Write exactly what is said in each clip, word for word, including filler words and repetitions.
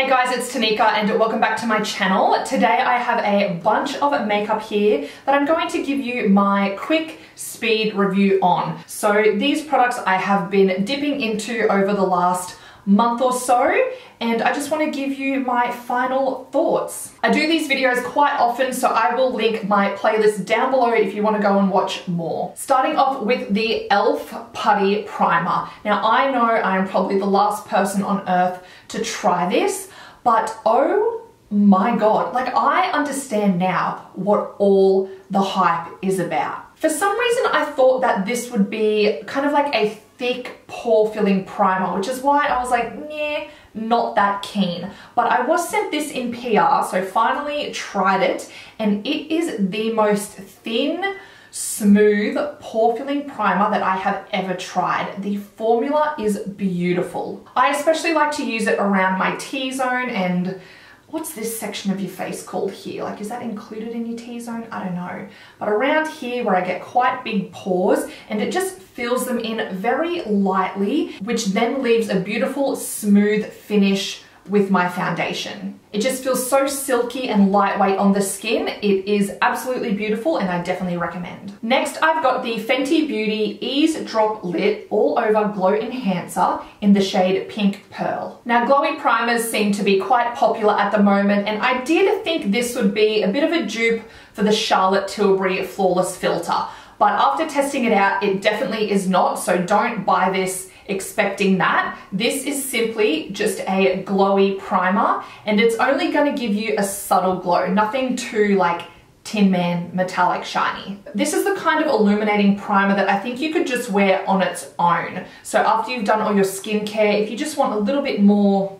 Hey guys, it's Tanika and welcome back to my channel. Today I have a bunch of makeup here that I'm going to give you my quick speed review on. So these products I have been dipping into over the last month or so, and I just want to give you my final thoughts. I do these videos quite often, so I will link my playlist down below if you want to go and watch more. Starting off with the E L F Putty Primer. Now I know I am probably the last person on earth to try this, but oh my god, like I understand now what all the hype is about. For some reason I thought that this would be kind of like a thick pore filling primer, which is why I was like, nah, not that keen. But I was sent this in P R, so finally tried it, and it is the most thin, smooth, pore filling primer that I have ever tried. The formula is beautiful. I especially like to use it around my T-zone and what's this section of your face called here? Like, is that included in your T-zone? I don't know. But around here where I get quite big pores, and it just fills them in very lightly, which then leaves a beautiful smooth finish with my foundation. It just feels so silky and lightweight on the skin. It is absolutely beautiful and I definitely recommend. Next, I've got the Fenty Beauty Ease Drop Lit All Over Glow Enhancer in the shade Pink Pearl. Now, glowy primers seem to be quite popular at the moment, and I did think this would be a bit of a dupe for the Charlotte Tilbury Flawless Filter. But after testing it out, it definitely is not, so don't buy this expecting that. This is simply just a glowy primer, and it's only going to give you a subtle glow, nothing too like Tin Man metallic shiny. This is the kind of illuminating primer that I think you could just wear on its own. So after you've done all your skincare, if you just want a little bit more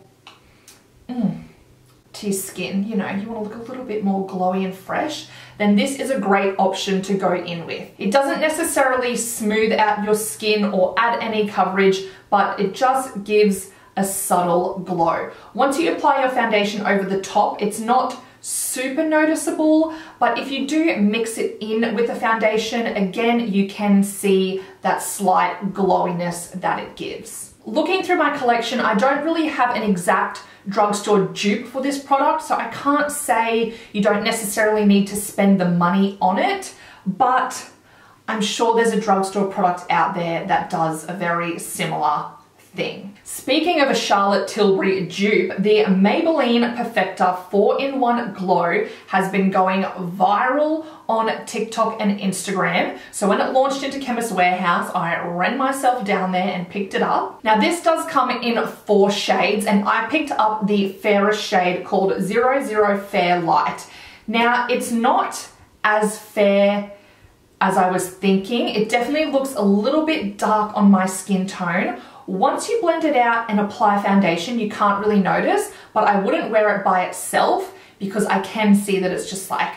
mm, to your skin, you know, you want to look a little bit more glowy and fresh, then this is a great option to go in with. It doesn't necessarily smooth out your skin or add any coverage, but it just gives a subtle glow. Once you apply your foundation over the top, it's not super noticeable, but if you do mix it in with the foundation, again, you can see that slight glowiness that it gives. Looking through my collection, I don't really have an exact drugstore dupe for this product, so I can't say you don't necessarily need to spend the money on it, but I'm sure there's a drugstore product out there that does a very similar thing. Speaking of a Charlotte Tilbury dupe, the Maybelline Perfector four in one Glow has been going viral on TikTok and Instagram. So when it launched into Chemist Warehouse, I ran myself down there and picked it up. Now this does come in four shades, and I picked up the fairest shade called zero zero Fair Light. Now it's not as fair as I was thinking. It definitely looks a little bit dark on my skin tone. Once you blend it out and apply foundation, you can't really notice, but I wouldn't wear it by itself because I can see that it's just like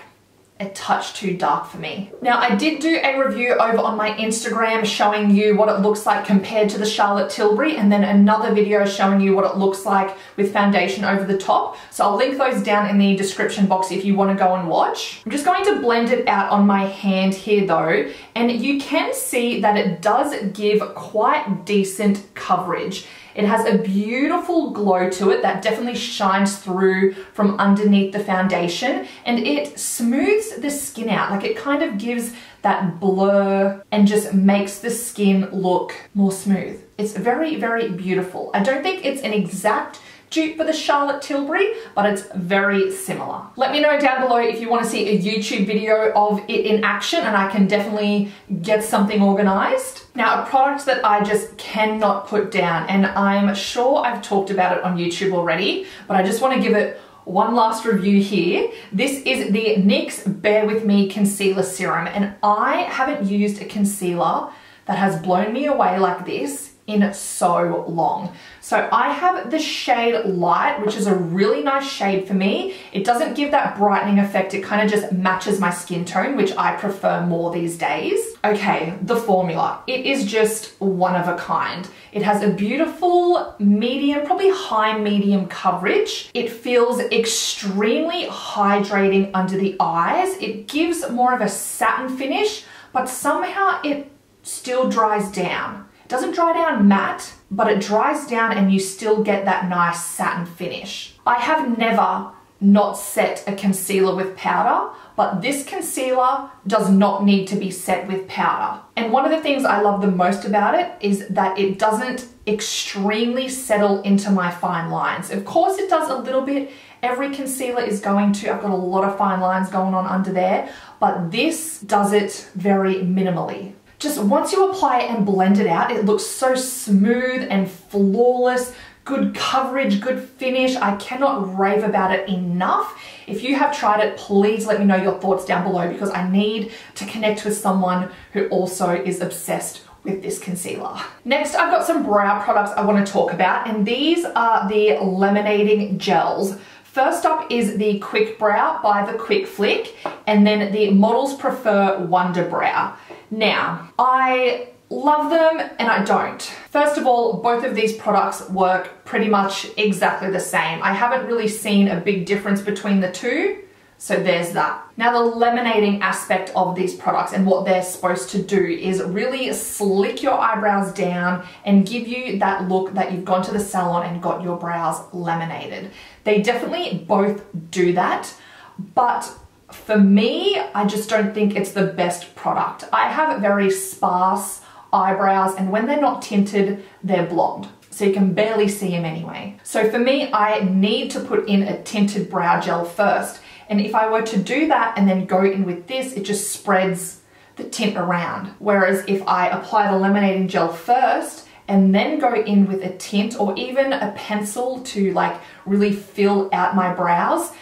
a touch too dark for me. Now, I did do a review over on my Instagram showing you what it looks like compared to the Charlotte Tilbury, and then another video showing you what it looks like with foundation over the top. So I'll link those down in the description box if you want to go and watch. I'm just going to blend it out on my hand here though, and you can see that it does give quite decent coverage. It has a beautiful glow to it that definitely shines through from underneath the foundation, and it smooths the skin out. Like, it kind of gives that blur and just makes the skin look more smooth. It's very, very beautiful. I don't think it's an exact dupe for the Charlotte Tilbury, but it's very similar. Let me know down below if you want to see a YouTube video of it in action, and I can definitely get something organized. Now, a product that I just cannot put down, and I'm sure I've talked about it on YouTube already, but I just want to give it one last review here. This is the NYX Bear With Me Concealer Serum, and I haven't used a concealer that has blown me away like this in so long. So I have the shade Light, which is a really nice shade for me. It doesn't give that brightening effect. It kind of just matches my skin tone, which I prefer more these days. Okay, the formula. It is just one of a kind. It has a beautiful medium, probably high medium coverage. It feels extremely hydrating under the eyes. It gives more of a satin finish, but somehow it still dries down. Doesn't dry down matte, but it dries down and you still get that nice satin finish. I have never not set a concealer with powder, but this concealer does not need to be set with powder. And one of the things I love the most about it is that it doesn't extremely settle into my fine lines. Of course it does a little bit. Every concealer is going to, I've got a lot of fine lines going on under there, but this does it very minimally. Just once you apply it and blend it out, it looks so smooth and flawless. Good coverage, good finish. I cannot rave about it enough. If you have tried it, please let me know your thoughts down below, because I need to connect with someone who also is obsessed with this concealer. Next, I've got some brow products I want to talk about, and these are the laminating gels. First up is the Quick Brow by The Quick Flick, and then the Models Prefer Wonder Brow. Now, I love them and I don't. First of all, both of these products work pretty much exactly the same. I haven't really seen a big difference between the two, so there's that. Now, the laminating aspect of these products and what they're supposed to do is really slick your eyebrows down and give you that look that you've gone to the salon and got your brows laminated. They definitely both do that, but for me, I just don't think it's the best product. I have very sparse eyebrows, and when they're not tinted, they're blonde, so you can barely see them anyway. So for me, I need to put in a tinted brow gel first, and if I were to do that and then go in with this, it just spreads the tint around. Whereas if I apply the laminating gel first and then go in with a tint or even a pencil to like really fill out my brows,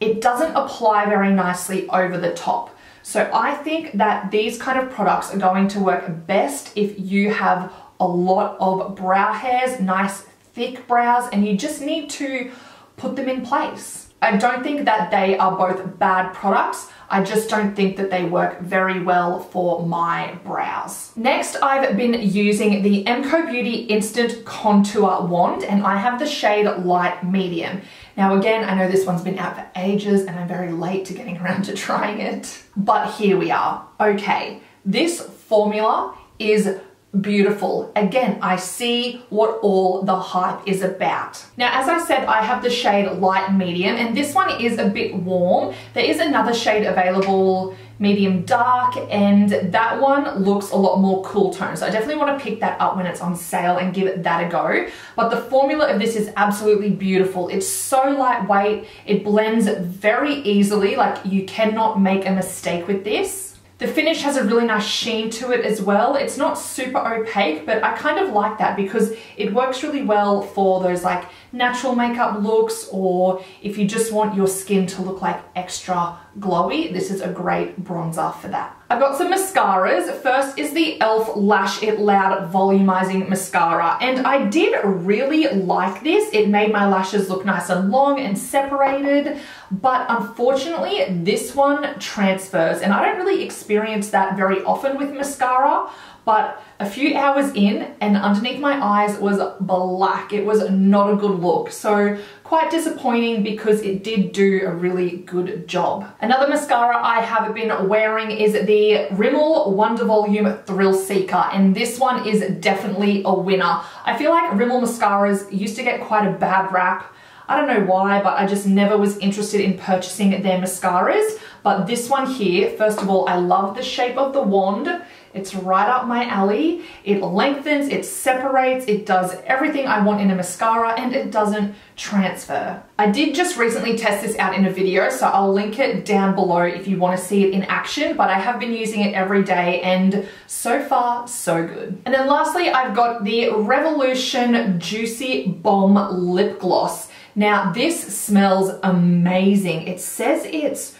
it doesn't apply very nicely over the top. So I think that these kind of products are going to work best if you have a lot of brow hairs, nice thick brows, and you just need to put them in place. I don't think that they are both bad products. I just don't think that they work very well for my brows. Next, I've been using the MCoBeauty Instant Contour Wand, and I have the shade Light Medium. Now again, I know this one's been out for ages and I'm very late to getting around to trying it, but here we are. Okay, this formula is beautiful. Again, I see what all the hype is about. Now, as I said, I have the shade Light Medium, and this one is a bit warm. There is another shade available, Medium Dark, and that one looks a lot more cool toned. So I definitely want to pick that up when it's on sale and give it that a go. But the formula of this is absolutely beautiful. It's so lightweight. It blends very easily. Like, you cannot make a mistake with this. The finish has a really nice sheen to it as well. It's not super opaque, but I kind of like that because it works really well for those like natural makeup looks, or if you just want your skin to look like extra glowy, this is a great bronzer for that. I've got some mascaras. First is the e l f. Lash It Loud Volumizing Mascara, and I did really like this. It made my lashes look nice and long and separated, but unfortunately this one transfers, and I don't really experience that very often with mascara, but a few hours in and underneath my eyes was black. It was not a good look, so quite disappointing because it did do a really good job. Another mascara I have been wearing is the Rimmel Wonder Volume Thrill Seeker, and this one is definitely a winner. I feel like Rimmel mascaras used to get quite a bad rap. I don't know why, but I just never was interested in purchasing their mascaras. But this one here, first of all, I love the shape of the wand. It's right up my alley. It lengthens, it separates, it does everything I want in a mascara, and it doesn't transfer. I did just recently test this out in a video, so I'll link it down below if you want to see it in action, but I have been using it every day, and so far, so good. And then lastly, I've got the Revolution Juicy Bomb Lip Gloss. Now, this smells amazing. It says it's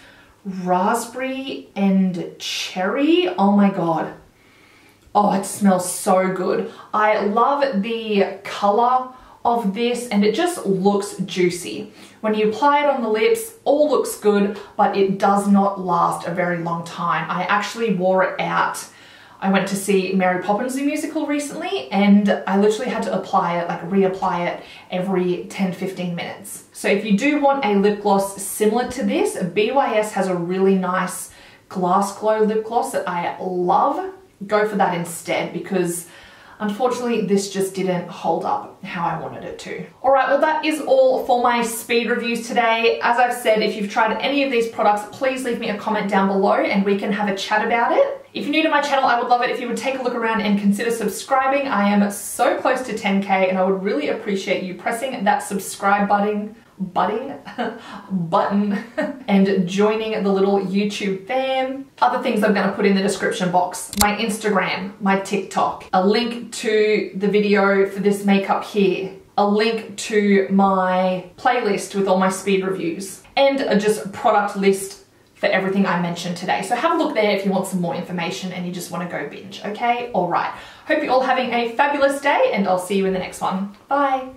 raspberry and cherry. Oh my god. Oh, it smells so good. I love the color of this, and it just looks juicy. When you apply it on the lips, all looks good, but it does not last a very long time. I actually wore it out. I went to see Mary Poppins the musical recently, and I literally had to apply it, like reapply it every ten to fifteen minutes. So if you do want a lip gloss similar to this, B Y S has a really nice glass glow lip gloss that I love. Go for that instead, because Unfortunately, this just didn't hold up how I wanted it to. All right, well, that is all for my speed reviews today. As I've said, if you've tried any of these products, please leave me a comment down below and we can have a chat about it. If you're new to my channel, I would love it if you would take a look around and consider subscribing. I am so close to ten K and I would really appreciate you pressing that subscribe button, budding, button and joining the little YouTube fam. Other things I'm going to put in the description box, my Instagram, my TikTok, a link to the video for this makeup here, a link to my playlist with all my speed reviews, and a just product list for everything I mentioned today. So have a look there if you want some more information and you just want to go binge, okay? All right. Hope you're all having a fabulous day and I'll see you in the next one. Bye.